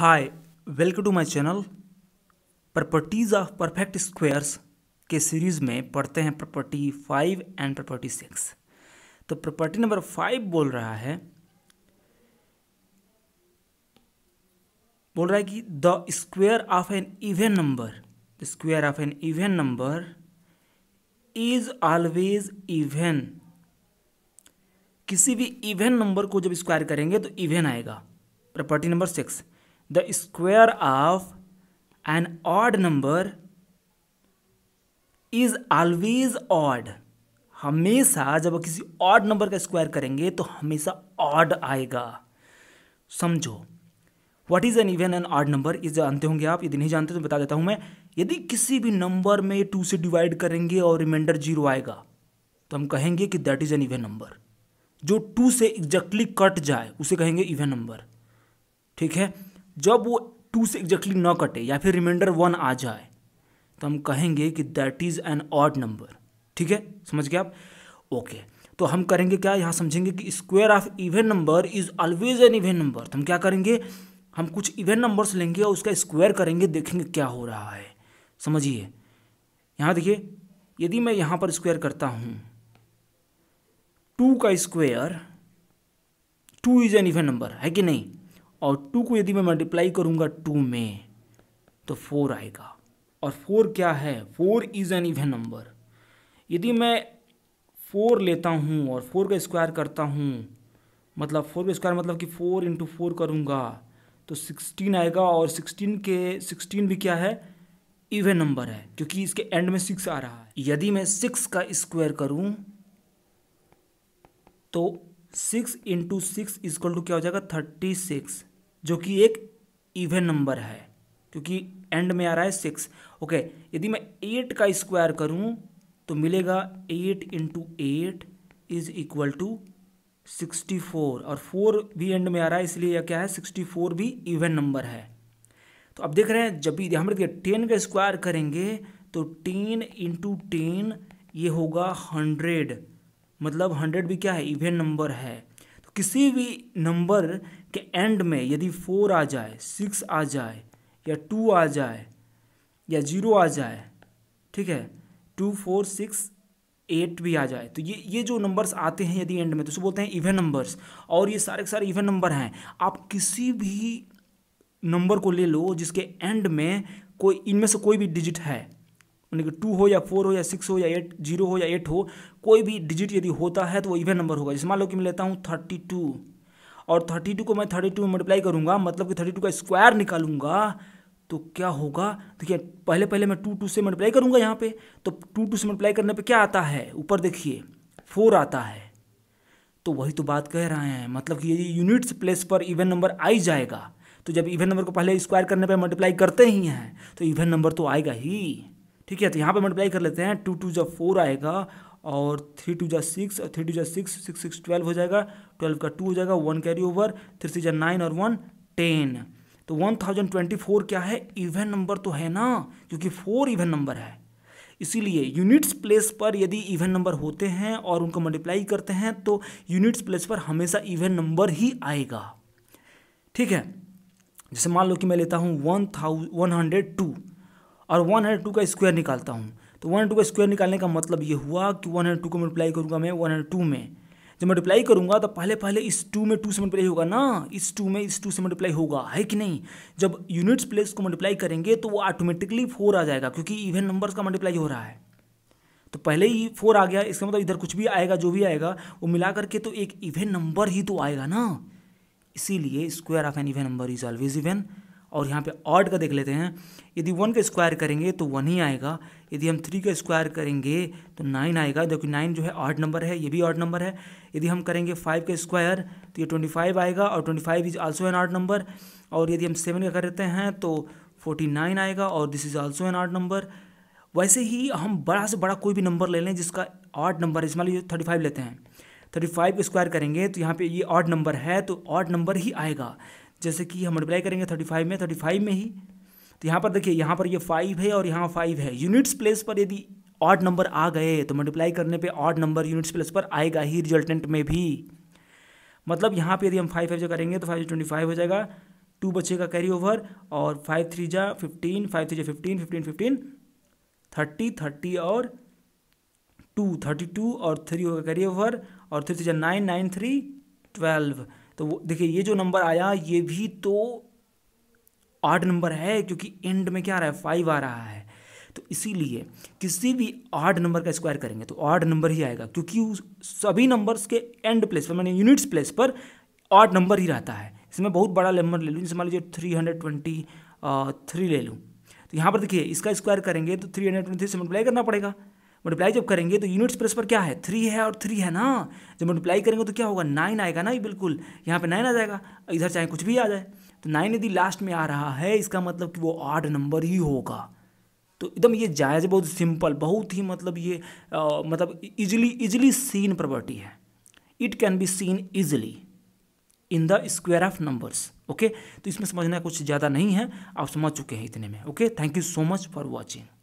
Hi welcome to my channel. Properties of perfect squares के series में पढ़ते हैं प्रॉपर्टी 5 एंड प्रॉपर्टी 6। तो प्रॉपर्टी नंबर 5 बोल रहा है कि the square of an even number is always even. किसी भी इवन नंबर को जब स्क्वायर करेंगे तो इवन आएगा। Property number 6 the square of an odd number is always odd. हमेशा जब किसी ऑड नंबर का स्क्वायर करेंगे तो हमेशा ऑड आएगा। समझो what is an even and odd number, ये जानते होंगे आप। यदि नहीं जानते तो बता देता हूं मैं। यदि किसी भी नंबर में 2 से डिवाइड करेंगे और रिमाइंडर 0 आएगा तो हम कहेंगे कि that is an even number. जो 2 से एग्जैक्टली कट जाए उसे कहेंगे इवन नंबर, ठीक है। जब वो 2 से एग्जैक्टली ना कटे या फिर रिमाइंडर 1 आ जाए तो हम कहेंगे कि that is an odd number, ठीक है। समझ गए आप? ओके तो हम करेंगे क्या, यहाँ समझेंगे कि square of even number is always an even number. तो हम क्या करेंगे, हम कुछ इवन नंबर्स लेंगे और उसका स्क्वायर करेंगे, देखेंगे क्या हो रहा है। समझिए यहाँ देखिए, यदि मैं यहाँ पर स्क्वायर करता हूँ 2 का square, 2 is an even number है कि नहीं, और 2 को यदि मैं मल्टीप्लाई करूँगा 2 में तो 4 आएगा। और 4 क्या है, 4 इज एन इवन नंबर। यदि मैं 4 लेता हूँ और 4 का स्क्वायर करता हूँ, मतलब 4 का स्क्वायर मतलब कि 4 × 4 करूँगा तो 16 आएगा। और 16 भी क्या है, इवन नंबर है, क्योंकि इसके एंड में 6 आ रहा है। यदि मैं 6 का स्क्वायर करूँ तो 6 × 6 इजक्ल टू क्या हो जाएगा, 36, जो कि एक इवन नंबर है क्योंकि एंड में आ रहा है 6। ओके यदि मैं 8 का स्क्वायर करूं तो मिलेगा 8 × 8 इज इक्वल टू 64। और 4 भी एंड में आ रहा है इसलिए यह क्या है, 64 भी इवन नंबर है। तो अब देख रहे हैं, जब भी हम देखिए 10 का स्क्वायर करेंगे तो 10 × 10 ये होगा 100, मतलब 100 भी क्या है, इवन नंबर है। तो किसी भी नंबर के एंड में यदि 4 आ जाए, 6 आ जाए या 2 आ जाए या 0 आ जाए, ठीक है, 2, 4, 6, 8 भी आ जाए, तो ये जो नंबर्स आते हैं यदि एंड में तो उसको बोलते हैं इवन नंबर्स। और ये सारे के सारे इवन नंबर हैं। आप किसी भी नंबर को ले लो जिसके एंड में कोई इनमें से कोई भी डिजिट है, यानी कि 2 हो या 4 हो या 6 हो या 8, 0 हो या 8 हो, कोई भी डिजिट यदि होता है तो वो इवन नंबर होगा। जैसे मान लो कि मैं लेता हूँ 32 और 32 को मैं 32 में मल्टीप्लाई करूँगा, मतलब कि 32 का स्क्वायर निकालूंगा तो क्या होगा। देखिए पहले मैं 2 से मल्टीप्लाई करूँगा, यहाँ पे तो 2 से मल्टीप्लाई करने पर क्या आता है, ऊपर देखिए 4 आता है। तो वही तो बात कह रहे हैं, मतलब कि यदि यूनिट्स प्लेस पर इवन नंबर आ ही जाएगा, तो जब इवन नंबर को पहले स्क्वायर करने पर मल्टीप्लाई करते ही हैं तो इवन नंबर तो आएगा ही, ठीक है। तो यहाँ पे मल्टीप्लाई कर लेते हैं, 2 × 4 आएगा और 3 × 6 और 3 × 6, 6, 6, 12 हो जाएगा, 12 का 2 हो जाएगा, 1 कैरी ओवर, 3 × 9 और 1, 10। तो 1024 क्या है, इवन नंबर तो है ना, क्योंकि 4 इवन नंबर है। इसीलिए यूनिट्स प्लेस पर यदि इवन नंबर होते हैं और उनको मल्टीप्लाई करते हैं तो यूनिट्स प्लेस पर हमेशा इवन नंबर ही आएगा, ठीक है। जैसे मान लो कि मैं लेता हूँ 102 और 102 का स्क्वायर निकालता हूँ, तो 102 का स्क्वायर निकालने का मतलब ये हुआ कि 102 को मल्टीप्लाई करूँगा मैं 102 में। जब मल्टीप्लाई करूँगा तो पहले इस 2 में 2 से मल्टीप्लाई होगा ना, इस 2 में इस 2 से मल्टीप्लाई होगा, है कि नहीं। जब यूनिट्स प्लेस को मल्टीप्लाई करेंगे तो वो ऑटोमेटिकली 4 आ जाएगा, क्योंकि इवन नंबर्स का मल्टीप्लाई हो रहा है। तो पहले ही 4 आ गया, इसका मतलब इधर कुछ भी आएगा, जो भी आएगा वो मिला करके तो एक इवन नंबर ही तो आएगा ना। इसीलिए square of an even number is always even. और यहाँ पे ऑड का देख लेते हैं, यदि 1 का स्क्वायर करेंगे तो 1 ही आएगा। यदि हम 3 का स्क्वायर करेंगे तो 9 आएगा, जो कि 9 जो है ऑड नंबर है, ये भी ऑड नंबर है। यदि हम करेंगे 5 का स्क्वायर तो ये 25 आएगा, और 25 is also an odd number. और यदि हम 7 का करते हैं तो 49 आएगा, और this is also an odd number. वैसे ही हम बड़ा से बड़ा कोई भी नंबर ले लें जिसका ऑड नंबर, इसमें मान लीजिए 35 लेते हैं, 35 का स्क्वायर करेंगे तो यहाँ पर ये ऑड नंबर है तो ऑड नंबर ही आएगा। जैसे कि हम मल्टीप्लाई करेंगे 35 में ही, तो यहाँ पर देखिए यहाँ पर ये 5 है और यहाँ 5 है। यूनिट्स प्लेस पर यदि ऑड नंबर आ गए तो मल्टीप्लाई करने पे ऑड नंबर यूनिट्स प्लेस पर आएगा ही, रिजल्टेंट में भी। मतलब यहाँ पे यदि हम 5 करेंगे तो 5 25 हो जाएगा, 2 बचेगा कैरी ओवर, और 5 3 जा 15 5 3 जा 15 15 15 30 30 और 2 32 और 3 होगा कैरी ओवर, और 3 3 जा 9 9 3 12। तो वो देखिए ये जो नंबर आया ये भी तो 8 नंबर है, क्योंकि एंड में क्या आ रहा है 5 आ रहा है। तो इसीलिए किसी भी 8 नंबर का स्क्वायर करेंगे तो 8 नंबर ही आएगा, क्योंकि उस सभी नंबर्स के एंड प्लेस पर माने यूनिट्स प्लेस पर 8 नंबर ही रहता है। इसमें बहुत बड़ा नंबर ले लूँ, जैसे मान लीजिए 323 ले लूँ, तो यहाँ पर देखिए इसका स्क्वायर करेंगे तो 323 से मल्टीप्लाई करना पड़ेगा। मल्टीप्लाई जब करेंगे तो यूनिट्स प्लेस पर क्या है 3 है और 3 है ना, जब मल्टीप्लाई करेंगे तो क्या होगा 9 आएगा ना, ये बिल्कुल यहाँ पे 9 आ जाएगा, इधर चाहे कुछ भी आ जाए। तो 9 यदि लास्ट में आ रहा है इसका मतलब कि वो 8 नंबर ही होगा। तो एकदम ये जायज़, बहुत सिंपल, बहुत ही मतलब ये मतलब इजिली सीन प्रॉपर्टी है, it can be seen easily in the square of numbers. Okay, तो इसमें समझना कुछ ज़्यादा नहीं है, आप समझ चुके हैं इतने में। Okay, thank you so much for watching.